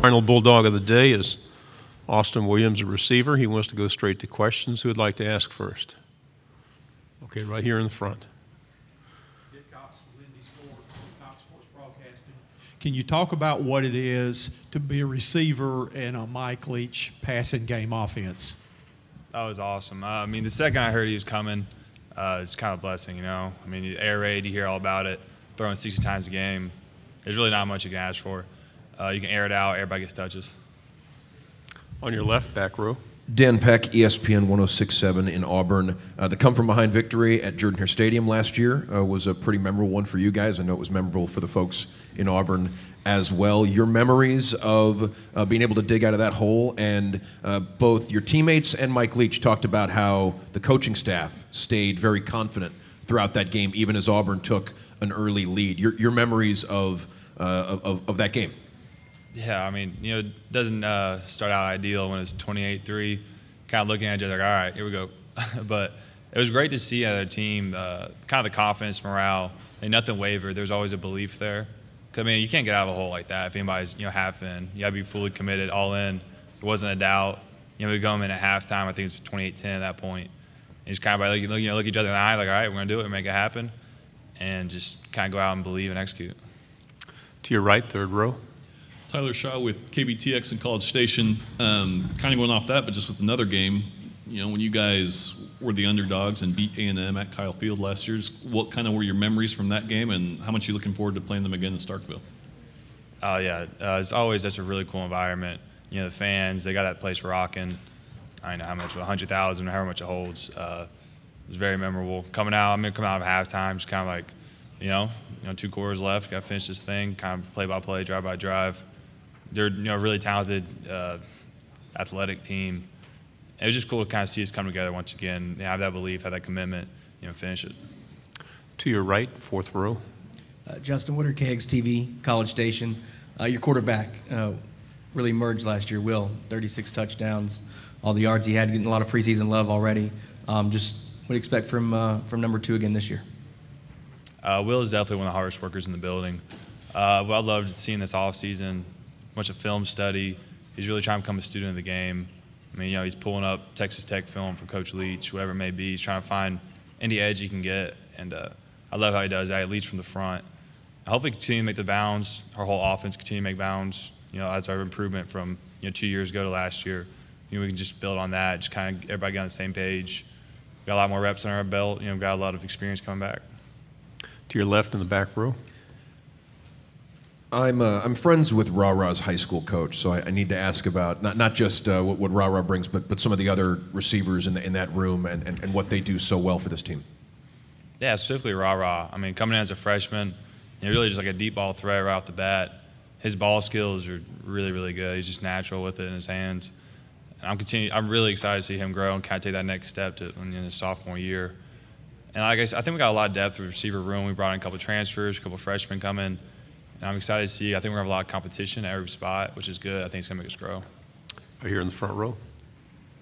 Final Bulldog of the day is Austin Williams, a receiver. He wants to go straight to questions. Who would like to ask first? Okay, right here in the front. Dick Cox with Indy Sports, Cox Sports Broadcasting. Can you talk about what it is to be a receiver in a Mike Leach passing game offense? That was awesome. I mean, the second I heard he was coming, it's kind of a blessing, you know. I mean, air raid, you hear all about it, throwing 60 times a game. There's really not much you can ask for. You can air it out, everybody gets touches. On your left, back row. Dan Peck, ESPN 106.7 in Auburn. The come-from-behind victory at Jordan-Hare Stadium last year was a pretty memorable one for you guys. I know it was memorable for the folks in Auburn as well. Your memories of being able to dig out of that hole, and both your teammates and Mike Leach talked about how the coaching staff stayed very confident throughout that game, even as Auburn took an early lead. Your memories of that game. Yeah, I mean, you know, it doesn't start out ideal when it's 28-3. Kind of looking at each other like, all right, here we go. But it was great to see the team, kind of the confidence, morale, and nothing wavered. There's always a belief there. Cause, I memean, you can't get out of a hole like that if anybody's, you know, half in. You got to be fully committed, all in. There wasn't a doubt. You know, we come in at halftime. I think it was 28-10 at that point. And just kind of like, you know, look each other in the eye, like, all right, we're going to do it, make it happen, and just kind of go out and believe and execute. To your right, third row. Tyler Shaw with KBTX and College Station. Kind of going off that, but just with another game, you know, when you guys were the underdogs and beat A&M at Kyle Field last year, what kind of were your memories from that game, and how much are you looking forward to playing them again in Starkville? Oh, yeah. As always, that's a really cool environment. You know, the fans, they got that place rocking. I don't know how much, 100,000, however much it holds. It was very memorable. Coming out, I'm going to come out of halftime, just kind of like, you know, two quarters left, got to finish this thing, kind of play by play, drive by drive. They're, you know, a really talented, athletic team. It was just cool to kind of see us come together once again, have that belief, have that commitment, you know, finish it. To your right, fourth row. Justin Woodard, KXTV, College Station. Your quarterback really emerged last year, Will, 36 touchdowns, all the yards he had, getting a lot of preseason love already. Just what do you expect from number two again this year? Will is definitely one of the hardest workers in the building. What I loved seeing this offseason, bunch of film study. He's really trying to become a student of the game. I mean, you know, he's pulling up Texas Tech film from Coach Leach, whatever it may be. He's trying to find any edge he can get. And I love how he does that. He leads from the front. I hope we continue to make the bounds. Our whole offense continue to make bounds. You know, that's our improvement from, you know, 2 years ago to last year. You know, we can just build on that. Just kind of everybody get on the same page. We've got a lot more reps on our belt. You know, we've got a lot of experience coming back. To your left in the back row. I'm friends with Ra Ra's high school coach, so I need to ask about not just what Ra Ra brings, but some of the other receivers in that room and what they do so well for this team. Yeah, specifically Ra Ra. I mean, coming in as a freshman, you're really just like a deep ball threat right off the bat. His ball skills are really, really good. He's just natural with it in his hands. And I'm really excited to see him grow and kind of take that next step in his sophomore year. And like I said, I think we got a lot of depth in the receiver room. We brought in a couple of transfers, a couple of freshmen come in. And I'm excited to see. I think we're going to have a lot of competition at every spot, which is good. I think it's going to make us grow. Right here in the front row.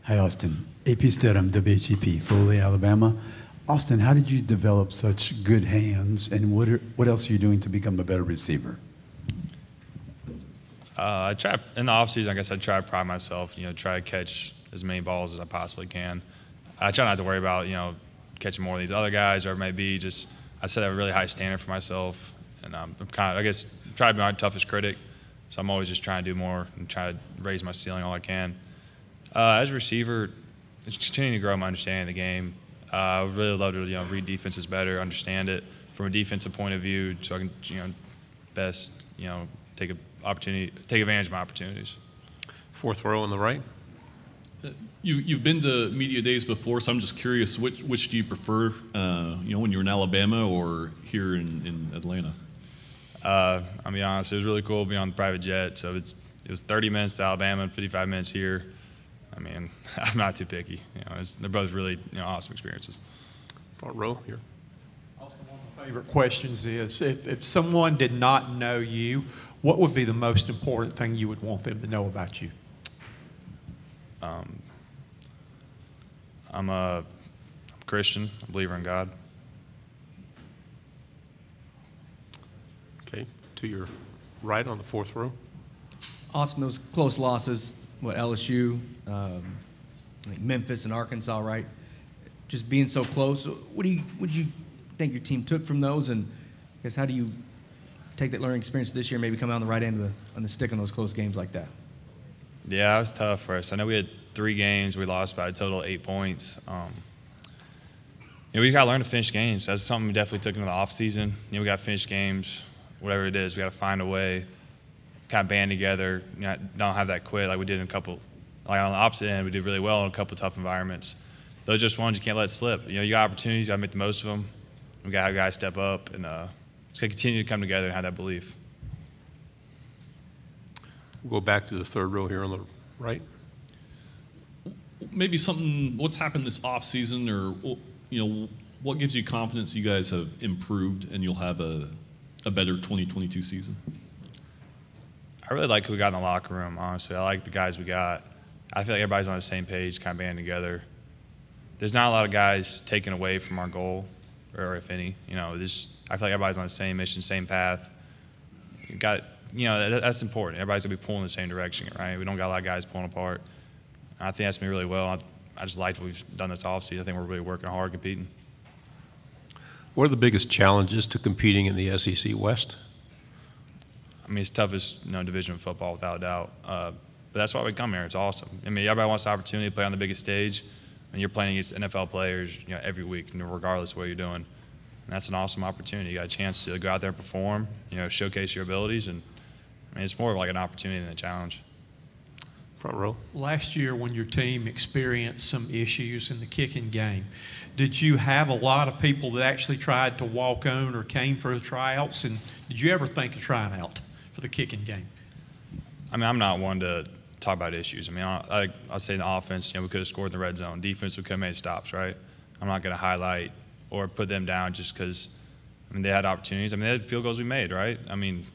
Hi, Austin. AP Stedham, WHEP, Foley, Alabama. Austin, how did you develop such good hands, and what else are you doing to become a better receiver? I try in the offseason, I guess I try to pride myself, you know, try to catch as many balls as I possibly can. I try not to worry about, you know, catching more than these other guys or it may be. Just I set a really high standard for myself. And I'm kind of, I guess, try to be my toughest critic. So I'm always just trying to do more and try to raise my ceiling all I can. As a receiver, it's continuing to grow my understanding of the game. I would really love to, you know, read defenses better, understand it from a defensive point of view, so I can, you know, best, you know, take advantage of my opportunities. Fourth row on the right. You've been to media days before, so I'm just curious, which do you prefer, you know, when you're in Alabama or here in Atlanta? I'll be honest, it was really cool being on the private jet. So it was 30 minutes to Alabama and 55 minutes here. I mean, I'm not too picky. You know, they're both really, you know, awesome experiences. Front row here. Austin, one of my favorite questions is, if someone did not know you, what would be the most important thing you would want them to know about you? I'm Christian, a believer in God. Okay, to your right on the fourth row. Austin, those close losses, what, LSU, like Memphis and Arkansas, right? Just being so close, what do you think your team took from those? And I guess how do you take that learning experience this year, maybe come out on the right end of the stick on those close games like that? Yeah, it was tough for us. I know we had 3 games we lost by a total of 8 points. You know, we've got to learn to finish games. That's something we definitely took into the offseason. You know, we got to finish games, whatever it is. We got to find a way, kind of band together, not have that quit like we did in a couple. Like on the opposite end, we did really well in a couple tough environments. Those are just ones you can't let slip. You know, you got opportunities, you got to make the most of them. We got to have guys step up and just continue to come together and have that belief. We'll go back to the third row here on the right. Maybe something, what's happened this offseason, or you know, what gives you confidence you guys have improved and you'll have a better 2022 season? I really like who we got in the locker room, honestly. I like the guys we got. I feel like everybody's on the same page, kind of banding together. There's not a lot of guys taken away from our goal, or if any. You know, I feel like everybody's on the same mission, same path. That's important. Everybody's going to be pulling in the same direction, right? We don't got a lot of guys pulling apart. I think that's been really well. I just liked what we've done this offseason. I think we're really working hard, competing. What are the biggest challenges to competing in the SEC West? I mean, it's toughest, division of football without a doubt. But that's why we come here. It's awesome. I mean, everybody wants the opportunity to play on the biggest stage, and you're playing against NFL players, every week, regardless of what you're doing. And that's an awesome opportunity. You got a chance to go out there and perform, showcase your abilities, and I mean, it's more of like an opportunity than a challenge. Front row. Last year when your team experienced some issues in the kicking game, did you have a lot of people that actually tried to walk on or came for the tryouts? And did you ever think of trying out for the kicking game? I mean, I'm not one to talk about issues. I mean, I'd say in the offense, we could have scored in the red zone. Defense, we could have made stops, right? I'm not going to highlight or put them down just because, I mean, they had opportunities. I mean, they had field goals we made, right? I mean,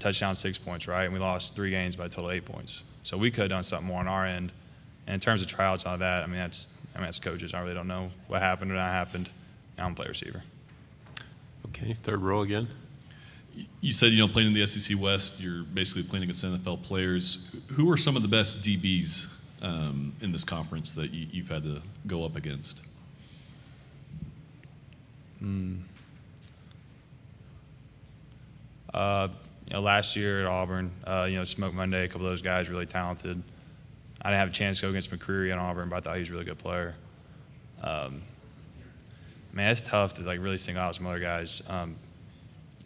touchdown 6 points, right? And we lost 3 games by a total of 8 points. So we could have done something more on our end. And in terms of tryouts and all that, I mean that's coaches. I really don't know what happened or not happened. I'm a play receiver. Okay, third row again. You said, playing in the SEC West, you're basically playing against NFL players. Who are some of the best DBs in this conference that you've had to go up against? Last year at Auburn, Smoke Monday, a couple of those guys really talented. I didn't have a chance to go against McCreary at Auburn, but I thought he was a really good player. Man, it's tough to really single out some other guys.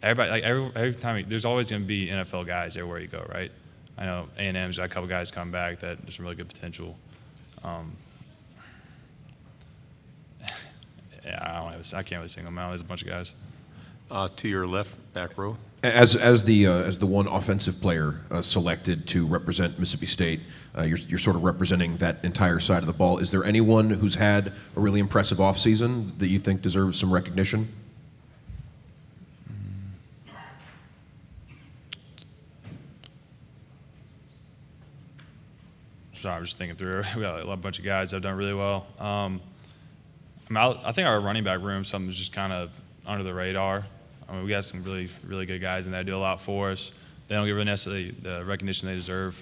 Everybody, every time, there's always going to be NFL guys everywhere you go, right? I know A&M's got a couple guys coming back that there's some really good potential. I can't really single them out. There's a bunch of guys. To your left, back row. As the one offensive player selected to represent Mississippi State, you're sort of representing that entire side of the ball. Is there anyone who's had a really impressive offseason that you think deserves some recognition? Sorry, I'm just thinking through. We got a bunch of guys that have done really well. I think our running back room, something's just kind of under the radar. I mean, we got some really, really good guys, and they do a lot for us. They don't give us necessarily the recognition they deserve.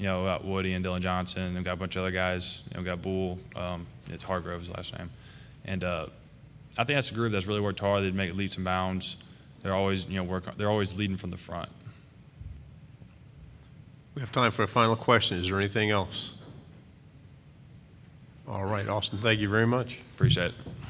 We got Woody and Dylan Johnson, and we got a bunch of other guys. We got Bull. It's Hargrove's last name. And I think that's a group that's really worked hard. They make leaps and bounds. They're always, they're always leading from the front. We have time for a final question. Is there anything else? All right, Austin, thank you very much. Appreciate it.